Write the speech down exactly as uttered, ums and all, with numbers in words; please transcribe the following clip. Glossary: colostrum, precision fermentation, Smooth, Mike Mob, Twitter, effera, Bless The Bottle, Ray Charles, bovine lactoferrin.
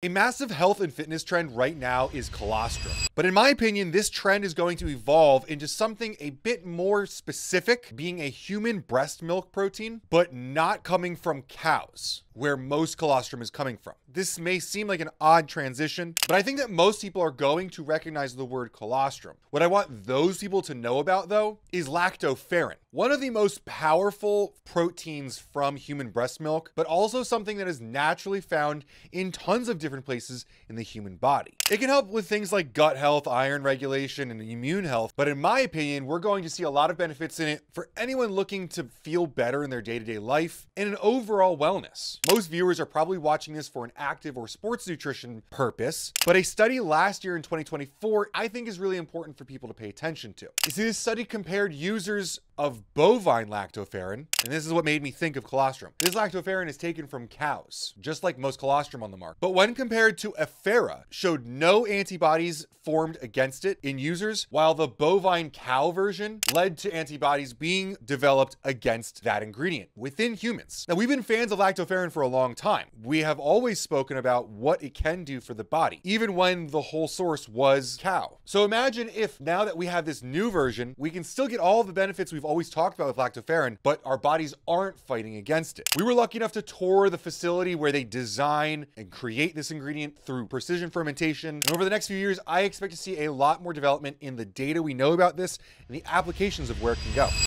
A massive health and fitness trend right now is colostrum. But in my opinion, this trend is going to evolve into something a bit more specific, being a human breast milk protein, but not coming from cows, where most colostrum is coming from. This may seem like an odd transition, but I think that most people are going to recognize the word colostrum. What I want those people to know about, though, is lactoferrin, one of the most powerful proteins from human breast milk, but also something that is naturally found in tons of different different places in the human body. It can help with things like gut health, iron regulation, and immune health, but in my opinion, we're going to see a lot of benefits in it for anyone looking to feel better in their day-to-day life and an overall wellness. Most viewers are probably watching this for an active or sports nutrition purpose, but a study last year in twenty twenty-four, I think is really important for people to pay attention to. You see, this study compared users of bovine lactoferrin, and this is what made me think of colostrum. This lactoferrin is taken from cows, just like most colostrum on the market. But when compared to effera, showed no antibodies formed against it in users, while the bovine cow version led to antibodies being developed against that ingredient within humans. Now, we've been fans of lactoferrin for a long time. We have always spoken about what it can do for the body, even when the whole source was cow. So imagine if now that we have this new version, we can still get all the benefits we've always talked about with lactoferrin, but our bodies aren't fighting against it. We were lucky enough to tour the facility where they design and create this ingredient through precision fermentation. And over the next few years, I expect to see a lot more development in the data we know about this and the applications of where it can go.